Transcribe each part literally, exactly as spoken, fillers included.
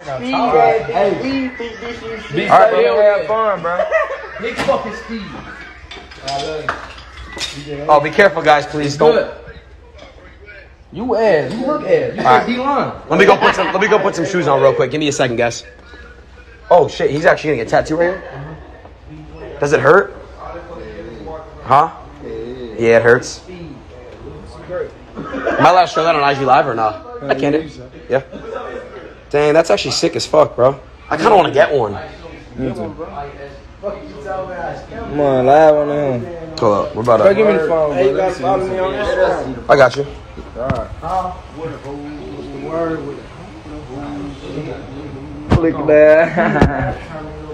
Speed all right. Hey. Speed, speed, speed, speed, speed. All right, we don't have fun, bro. Big fucking speed. Oh, be careful, guys, please. Don't. You ass. You look ass. You said D-line. Let me go put some. Let me go put some shoes on real quick. Give me a second, guys. Oh shit, he's actually gonna get tattooed right here. Does it hurt? Huh? Yeah, it hurts. Am I allowed to show that on I G Live or not? I can't. It? Yeah. Dang, that's actually sick as fuck, bro. I kind of want to get one. Me too. Come on, I have one of them. Hold up, we're about to. Give me the phone, hey, bro. Let's let's see, see. See. I got you. All right. Click that.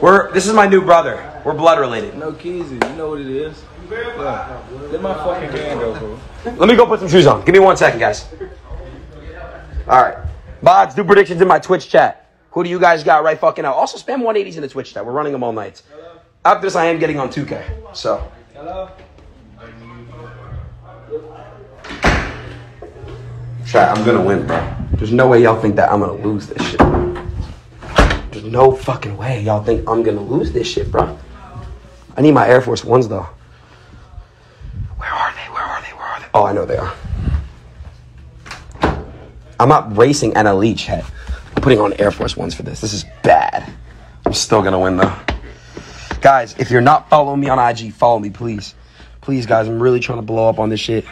We're. This is my new brother. We're blood related. No keys, you know what it is. Yeah. Let my fucking hand go, bro. Let me go put some shoes on. Give me one second, guys. All right. Bods, do predictions in my Twitch chat. Who do you guys got right fucking out? Also, spam one eighties in the Twitch chat. We're running them all night. Hello? After this, I am getting on two K. So. Hello? Chat, I'm going to win, bro. There's no way y'all think that I'm going to lose this shit. There's no fucking way y'all think I'm going to lose this shit, bro. I need my Air Force Ones, though. Where are they? Where are they? Where are they? Oh, I know they are. I'm not racing N L E chat. I'm putting on Air Force Ones for this. This is bad. I'm still going to win, though. Guys, if you're not following me on I G, follow me, please. Please, guys. I'm really trying to blow up on this shit.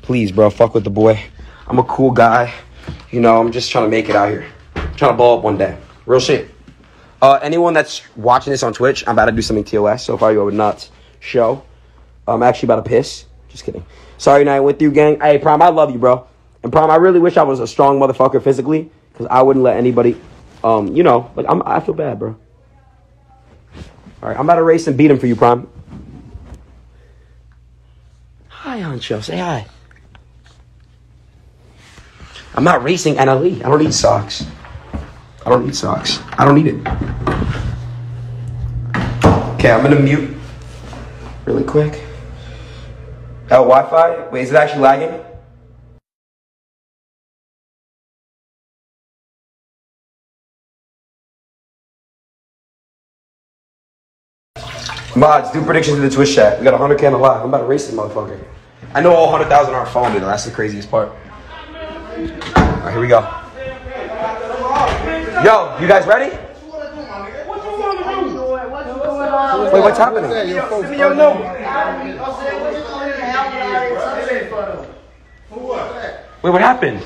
Please, bro. Fuck with the boy. I'm a cool guy. You know, I'm just trying to make it out here. I'm trying to blow up one day. Real shit. Uh, anyone that's watching this on Twitch, I'm about to do something T O S. So far, you would not show. I'm actually about to piss. Just kidding. Sorry, night with you, gang. Hey, Prime, I love you, bro. And Prime, I really wish I was a strong motherfucker physically, because I wouldn't let anybody, um, you know, like, I'm, I feel bad, bro. All right, I'm about to race and beat him for you, Prime. Hi, Ancho. Say hi. I'm not racing N L E. I don't need socks. I don't need socks. I don't need it. Okay, I'm going to mute really quick. Oh, Wi-Fi? Wait, is it actually lagging? Mods, do predictions in the Twitch chat. We got one hundred K in the live. I'm about to race this motherfucker. I know all one hundred thousand are phone, dude. That's the craziest part. Alright, here we go. Yo, you guys ready? Wait, what's happening? Give me your number. Wait, what happened?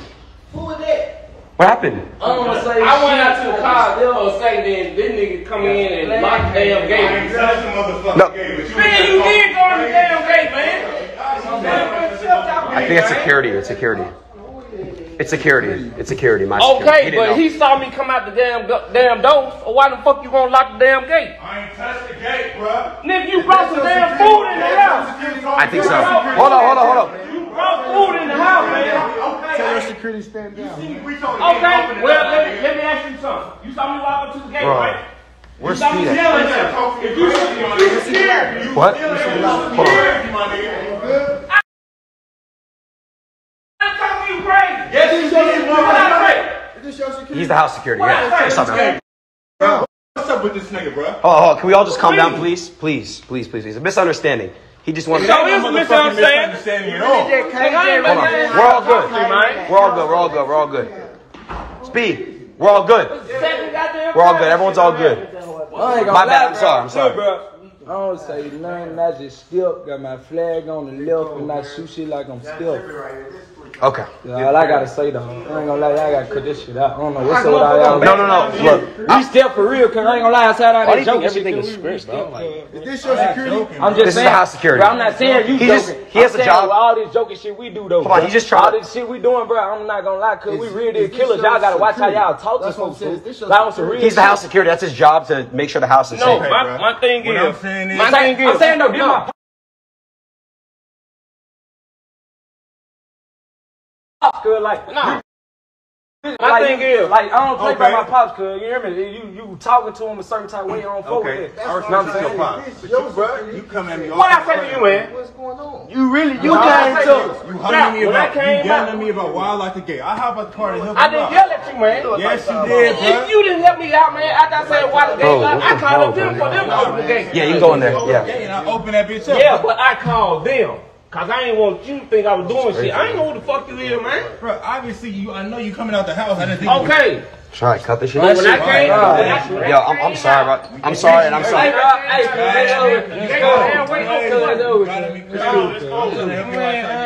Who was that? What happened? I don't want to say I shit. Went out to the car. They don't say that this nigga come in and lock the damn gate. No. Man, you did go to the damn gate, man. I think it's security. It's security. It's security. It's security. My okay, security. He but know. He saw me come out the damn damn door. So why the fuck you gonna lock the damn gate? I ain't touched the gate, bro. Nigga, you brought some damn food in the house. I think so. Hold on, hold on, hold on. Bro, food in the house, man. Okay. Tell your security stand down. You see me reach on the okay. Gate, well, let me, let me ask you something. You saw me walk up to the gate, bro, right? We're stealing. If you you scared, what? You scared, my nigga. I talk to you crazy. Yes, you did. Is this your security? He's the house security. Yeah. What's up, What's up with this nigga, bro? Oh, oh, can we all just calm down, please? Please, please, please, please. A misunderstanding. He just wants to. So is a misunderstanding at all. Hold on. We're all good. We're all good. We're all good. We're all good. Speed. We're all good. We're all good. Everyone's all good. My bad. I'm sorry. I'm sorry. I don't say nothing. I just still got my flag on the left and I shoot shit like I'm still. Okay. Yeah, all I gotta say though, I ain't gonna lie, I gotta cut this shit out. I don't know what's up with all y'all. No, no, no. Look, we still for real, cause I ain't gonna lie, I said I didn't joke. Everything is scripted, bro. Like, is this your security? I'm just this saying. This is the house security. Bro, I'm not saying you he joking. Just, he has I'm a job. With all this joking shit we do though. Come on, he just tried all this shit we doing, bro. I'm not gonna lie, cause is, we real deal killers. Y'all gotta watch how y'all talk to folks. He's the house security. That's his job to make sure the house is safe. No, my thing is, my thing is, I'm saying no, get my. Good, like, nah. My like, thing is, like, I don't play okay. by my pops, cuz, you hear me? You, you talking to him a certain type of way, I don't fuck with it. I respect your pops. Yo, bro, you come at me all the time. What I say to you, man? What's going on? You really, you came to. You hung me about, you yelling at me about why I like the gay. I hop out the car and help you out. I didn't yell at you, man. Yes, you did, bro. If you didn't help me out, man, after I said why the gay, I called them for them to open the gate. Yeah, you can go in there, yeah. And I open that bitch up. Yeah, but I called them. Cause I ain't want you to think I was doing shit. I ain't know who the fuck you is, man. Bro, obviously you. I know you coming out the house. I didn't think. Okay. You were... Try to cut this shit. When I came, oh, yo, I'm, I'm sorry, bro. I'm sorry, and I'm sorry. Hey,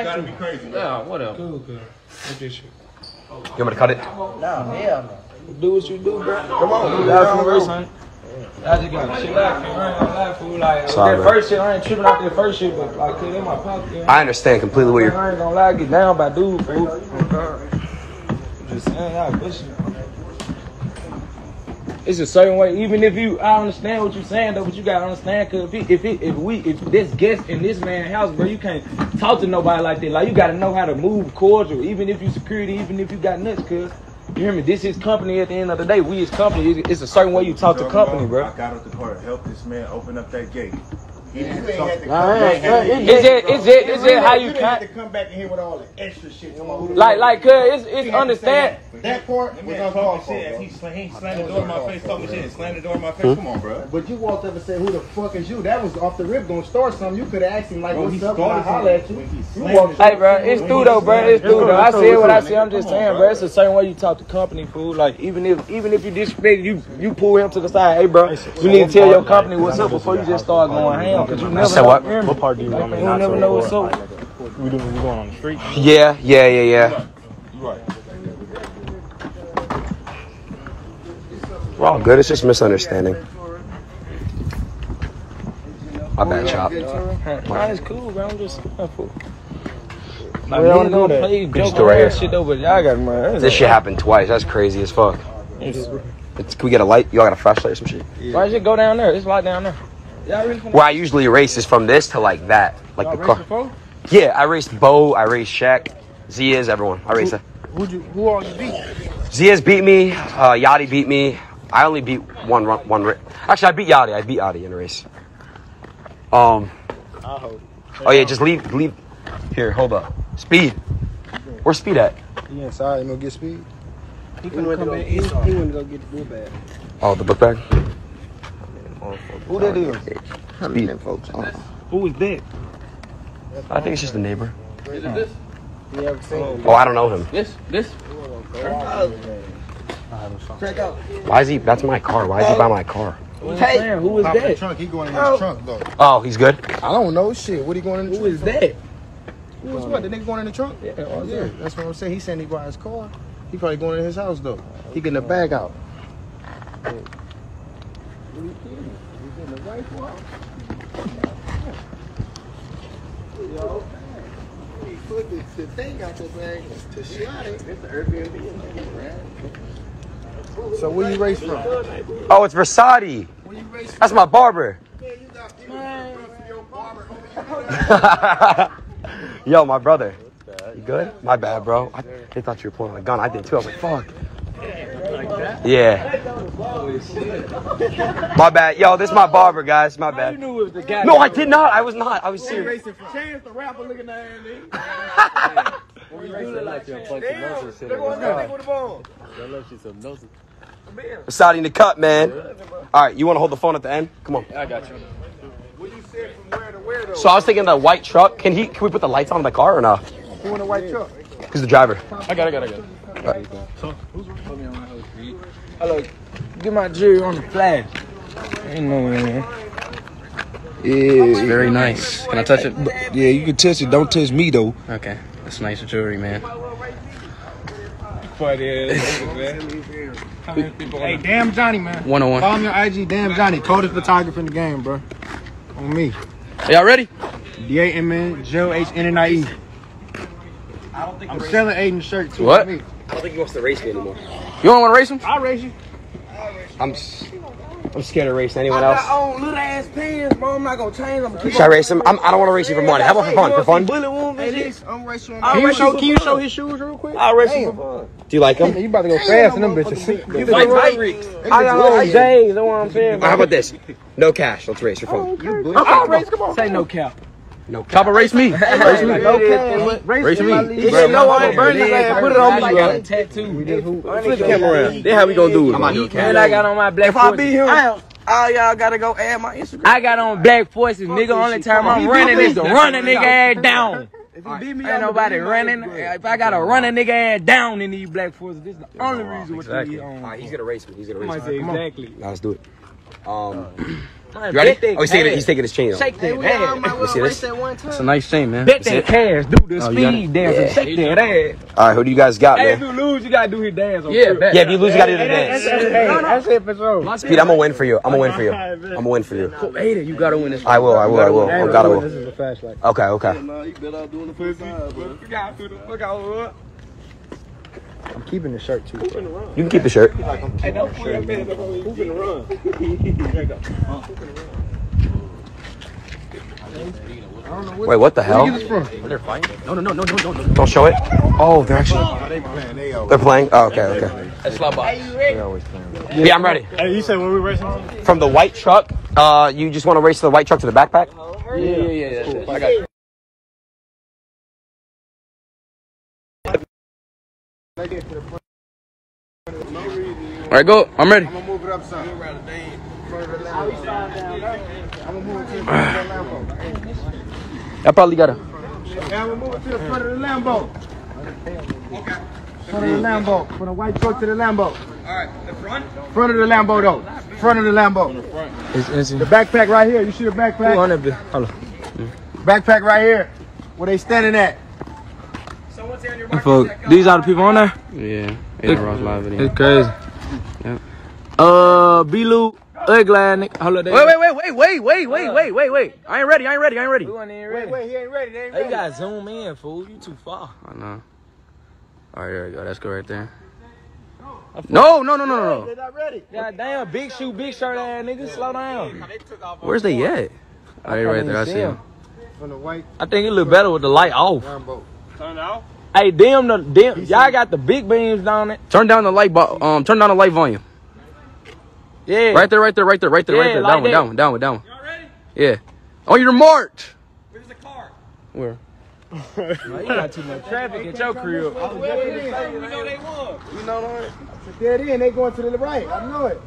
gotta be crazy. Nah, whatever. You want me to cut it? Nah, hell no. Do what you do, bro. Come on, that's first, son. I just got shit like I ain't like that first shit, I ain't tripping out that first shit, but like in my pocket. I understand completely what you're. I ain't gonna lie, get down by dude, fool. Just saying, I push it. It's a certain way, even if you, I understand what you're saying though, but you gotta understand, cause if he, if, he, if we, if this guest in this man's house, bro, you can't talk to nobody like that. Like you gotta know how to move cordial, even if you security, even if you got nuts, cause. You hear me? This is company at the end of the day. We is company. It's a certain way you talk to company, bro. I got out the car to help this man open up that gate. He didn't have to come back and Is it how you had to come back in here with all the extra shit. Like, like, cuz, it's understand. That part, was on shit. He slammed the door in my face, talking shit, and slammed the door in my face. Come on, bro. But you walked up and said, who the fuck is you? That was off the rip, gonna start something. You could have asked him, like, what's up? I holler at you. Hey, bro, it's through, though, bro. It's through, though. I said what I said. I'm just saying, bro. It's the same way you talk to company, fool. Like, even if even if you disrespect, you you pull him to the side. Hey, bro, you need to tell your company what's up before you just start going ham. Cause you never know. What, what part do you want me not to record? We doing, we going on the street? Yeah, yeah, yeah, yeah. You're right. We're all good. It's just misunderstanding. My bad, Chop. Nah, it's cool, bro. I'm just careful. Like, we don't know that. Play joke right shit though, but y'all got money. This shit happened twice. That's crazy as fuck. It's, it's, can we get a light? Y'all got a flashlight or some shit? Yeah. Why should go down there? It's light down there. Well, I usually erase is from this to like that, like the car. Yeah, I raced Bo, I raced Shaq, Zia's, everyone. I raced. Who you? Who all you beat? Zia's beat me. Uh, Yachty beat me. I only beat one run. One race. Actually, I beat Yachty. I beat Yachty in a race. Um. Oh yeah, just leave. Leave. Here, hold up. Speed. Where's Speed at? He inside. He gonna get Speed. He went to go. He went to go get the book bag. Oh, the book bag. Who that is? Speeding, folks. Uh-huh. Who is that? I think it's just the neighbor. Is it this? Oh, I don't know him. This? This? Why is he? That's my car. Why is he by my car? Hey, who is that? Trunk. He going in his trunk though. Oh, he's good. I don't know shit. What he going in? The who is that? Who is what? The nigga going in the trunk? Yeah, oh, yeah. That's what I'm saying. He saying he brought his car. He probably going in his house though. He getting the bag out. So where you race from? Oh, it's Versace. That's my barber. Yo, my brother. You good? My bad, bro. I, they thought you were pulling a gun. I did too. I was like, fuck. Yeah. My bad. Yo, this is my barber, guys. My bad. No, I did not. I was not. I was serious. Chance the Rapper looking at him. Saudi in the cut, man. All right, you want to hold the phone at the end? Come on. I got you. So I was thinking the white truck. Can he? Can we put the lights on the car or not? Who in the white truck? Who's the driver? I got it. I got it. I got it. So who's running on? Hello, get my jewelry on the flag. Ain't no way, man. Yeah, it's very nice. Can I touch it? Yeah, you can touch it. Don't touch me though. Okay, that's nice jewelry, man. Hey, damn Johnny, man. one oh one. Follow me on I G, damn Johnny. Coldest photographer in the game, bro. On me. Y'all ready? D A M N J O H N N I E. I don't think I'm selling Aiden shirts. What? I don't think he wants to race me anymore. You don't want to race him? I'll race you. I'm. I'm scared of racing anyone else. I got own little ass pants, bro. I'm not gonna change them. Should I race him? I'm, I don't want to race you for money. How about for fun? For fun? I'm racing. Can you show his shoes real quick? I'll race him for fun. Do you like him? You about to go fast in them bitches. I got little J's. That's what I'm saying. How about this? No cash. Let's race for fun. I'll race. Come on. Say no cap. No, Choppa, race me. Race me. Okay. Race me. You should know I'm gonna burn this ass. Put it on me. I got a tattoo. Flip the camera around. Then how we gonna do it? I'm gonna do it. I got on my black forces. If I beat him, all y'all gotta go add my Instagram. I got on black forces, nigga. Only time I'm running is to run a nigga ass down. If you beat me, ain't nobody running. If I gotta run a nigga ass down in these black forces, this is the only reason what you on. He's gonna race me. He's gonna race me. Exactly. Let's do it. Um. You ready? Oh, he's taking, it, he's taking his chain off. Shake that ass. See this? It's a nice chain, man. Bet that cash, do the speed dance. Shake that ass. All right, who do you guys got, man? If you lose, you gotta do his dance. Yeah, yeah. If you lose, you gotta do the dance. That's it for sure. Speed, I'm gonna win for you. I'm gonna win for you. I'm gonna win for you. You gotta win this. I will. I will. I will. I gotta win. This is a flashlight. Okay. Okay. You better do the first time, bro. You gotta do the fuck out. I'm keeping the shirt too. You can keep the shirt. Hey, don't pull your pants up on me. Poop in the run. Wait, what the hell? They're fighting. No, no, no, no, no, no. Don't show it. Oh, they're actually. They're playing. Oh, okay, okay. That's love. Yeah, I'm ready. Hey, you said when we racing? From the white truck. Uh, you just want to race the white truck to the backpack? Yeah, yeah, yeah. yeah. I got you. Alright, go. I'm ready. I'm gonna move it up some. I probably got it. Yeah, I'm gonna move it to the front of the Lambo. Okay. Front of the Lambo. From the white truck to the Lambo. Alright, the front? Front of the Lambo, though. Front of the Lambo. It's, it's, the backpack right here. You see the backpack? Hold on. Backpack right here. Where they standing at? Folks, these are the people on there? Yeah. Adin Ross live video. It's crazy. Yep. Uh, B-Lou, Glad, Nick. Hold up, wait, wait, wait, wait, wait, wait, wait, wait, wait, wait. I ain't ready, I ain't ready, I ain't ready. Wait, wait, he ain't ready, they ain't ready. They gotta zoom in, fool. You too far. I know. Alright, there we go. That's good right there. No, no, no, no, no. They're not ready. God damn, big shoe, big shirt ass niggas. Slow down. Where's they at? Alright, right there. I see them. I think it look better with the light off. Turn off? Hey, damn, the damn, y'all got the big beams down there. Turn down the light, um, turn down the light volume. Yeah. Right there, right there, right there, right there, yeah, right there. Like that, that one, down one, down one, down one. Y'all ready? Yeah. On your march. Where's the car? Where? No, you got too much traffic at your crib. We know they won. You know that? They're in. They going to the right. I know it.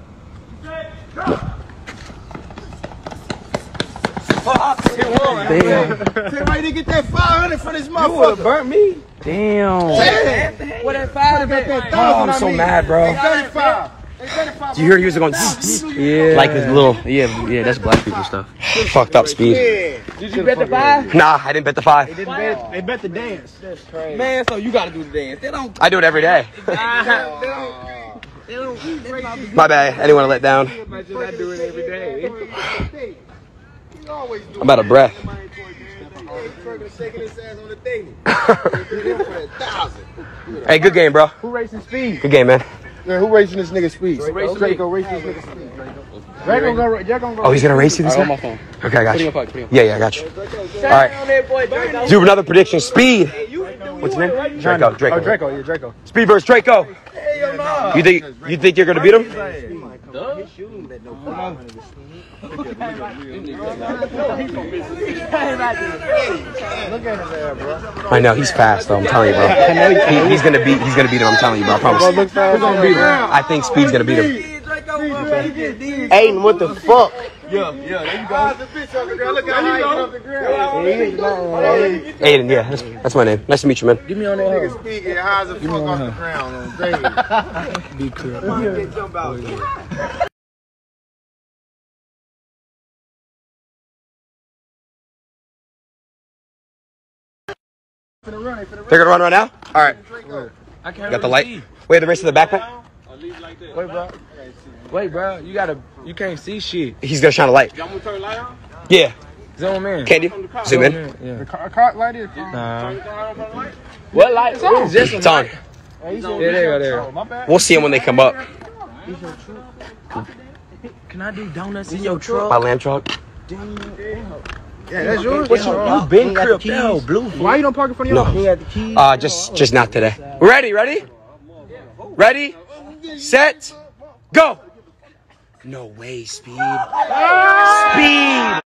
Damn. Tell me to get that five hundred for this motherfucker. You would've burnt me. Damn. Damn. What that five? That that oh, I'm so I mean. mad, bro. thirty-five. Do you hear he was going yeah. like this little? Yeah, yeah. That's black people stuff. Fucked up speed. Yeah. Did you bet the five? Nah, I didn't bet the five. They, didn't bet, they bet the dance. That's crazy. Man, so you gotta do the dance. They don't. I do it every day. they don't, they don't, they don't, my bad. Anyone let down? I do it every day. I'm out of breath. Hey, good game, bro. Who racing speed? Good game, man. Yeah, who racing this nigga speed? Draco racing this nigga speed. Draco gonna, Draco gonna. Oh, he's gonna race you this time? Okay, I got you. Yeah, yeah, I got you. All right. Do another prediction. Speed. What's his name? Draco. Draco. Oh, Draco. Yeah, Draco. Speed versus Draco. You think you think you're gonna beat him? I know he's fast though. I'm telling you, bro. He, he's gonna beat. He's gonna beat him. I'm telling you, bro. I promise. I think Speed's gonna beat him. Aiden, what the fuck? Yeah, yeah. There you go. Aiden, yeah. That's, that's my name. Nice to meet you, man. Give me on that nigga Speed. Get high as a fuck off the ground on David. Be clear. They're gonna run right now? Alright. I can't got the light. See. Wait, the rest of the backpack? Wait, bro. Wait, bro. You gotta. You can't see shit. He's gonna shine a light. Y'all want to turn the light on? Yeah. Zoom in. Can you? Zoom, Zoom in. in. Yeah. The car, car light is. Nah. Uh, what light? It's on. Just it's on. Yeah, there you go, there. We'll see them when they come up. Can I do donuts in your truck? My land truck. Damn. Yeah, that's yours. What you, you been crib now, blue? Why you don't park in front of your house? No. Uh, just, just not today. Ready, ready, ready, set, go. No way, Speed. Speed. Oh,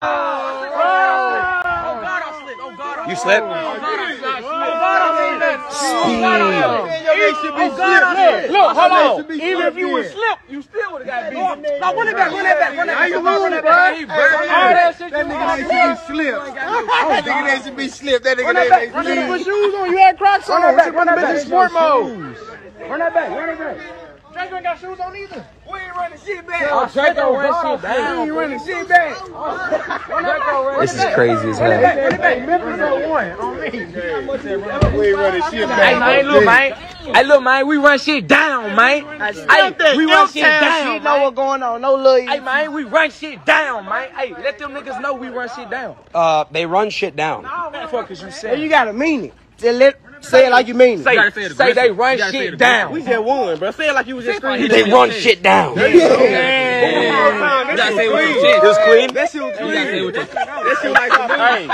God, I slipped. Oh, God, I slipped. You slipped? Oh, God, I slipped. Oh, God, I slipped. Speed. Oh, God, I slipped. Look, hold on. Even if you would slip, you still would have got beat. No, run it back. Run that back. Run that back. Run that back. All that shit. That nigga ain't slipped. That nigga ain't should be slipped. That nigga ain't slipped. Run that back. Put shoes on. You had Crocs on. Run that back. Run that back. Sport mode. Run that back. Run that back. Drake ain't got shoes on either. We ain't running shit back. Oh, Drake don't run shit back. We ain't running shit back. This is crazy as hell. Memphis on one. On me. We ain't running shit back. Hey, look, man. Hey, look, man. We run shit down, man. Hey, we run shit down. She know what's going on. No little. Hey, man. We run shit down, man. Hey, let them niggas know we run shit down. Uh, they run shit down. The fuck is you saying? You gotta mean it. They let. Say it like you mean it. Say, you say, it say they run shit say down. We just won, bro. Say it like you was just clean. They run shit down. Yeah. Yeah. You gotta say it with your chest. Just clean? That shit was clean. You gotta say it with your chest. That shit like a thing.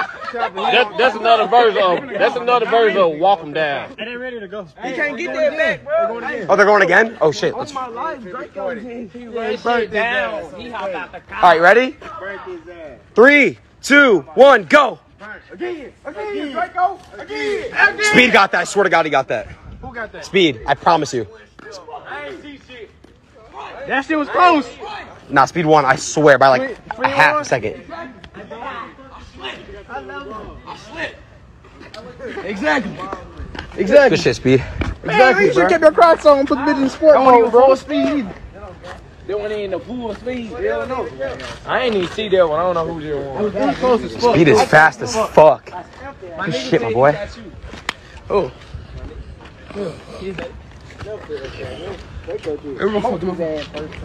That, that's another verse of, that's another verse of walk them down. They ain't ready to go. You can't get that back, bro. They're oh, they're going again? Oh, shit. Let's... my life, Drake shit down. He hopped out the car. All right, ready? Three, two, one, go. Again, again, Draco, again, again. Speed got that. I swear to God, he got that. Who got that? Speed. I promise you. I ain't see shit. That shit was close. Nah, Speed won. I swear by like a half a second. I slipped. I slipped. Exactly. Exactly. Good shit, Speed. Exactly. You should keep your crocs on and put the bitch in sport mode, bro. Speed. They went in the full speed. Yeah, no. I ain't even see that one. I don't know who you won. Speed is fast as fuck. Good shit, my boy. Oh.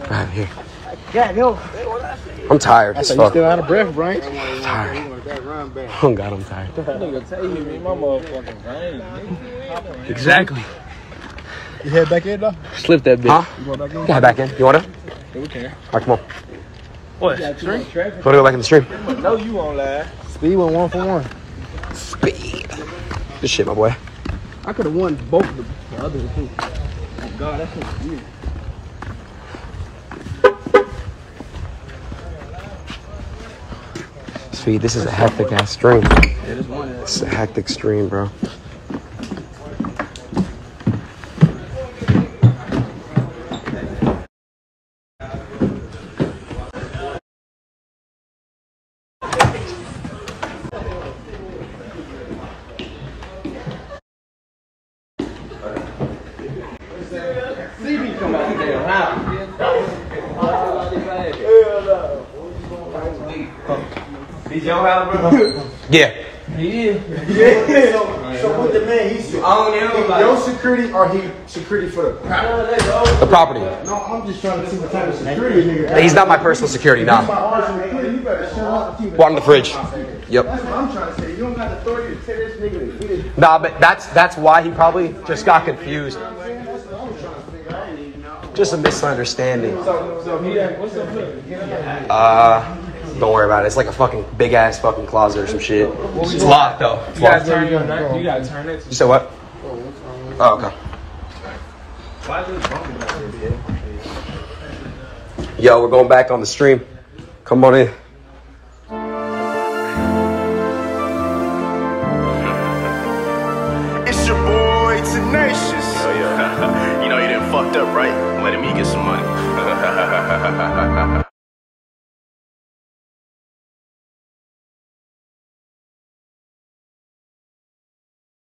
I'm here. I'm tired as fuck. You still out of breath, Brian? I'm tired. Oh, God, I'm tired. Exactly. You head back in, though? Slip that bitch. Huh? You want back in? Yeah, back in. You want to? Yeah, we can. All right, come on. What? You want to go back in the stream? No, you won't lie. Speed went one for one. Speed. Good shit, my boy. I could have won both of the others, too. Oh, God, that's so weird. Speed, this is a hectic-ass stream. Yeah, this one is. This is a hectic stream, bro. Yeah. He is. Yeah. So, so what the man used to own everybody. Your security or he security for the property? The property. No, I'm just trying to see what type of security nigga. He's not my personal security, nah. Water in the fridge. Yep. That's what I'm trying to say. You don't got authority to tell this nigga. Nah, but that's that's why he probably just got confused. Just a misunderstanding. Uh Don't worry about it. It's like a fucking big ass fucking closet or some shit. It's locked though. It's you locked. Gotta turn your, you gotta turn it. You said what? Oh, okay. Yo, we're going back on the stream. Come on in. It's your boy Tenacious. Oh, yeah. You know you done fucked up, right? Letting me get some money.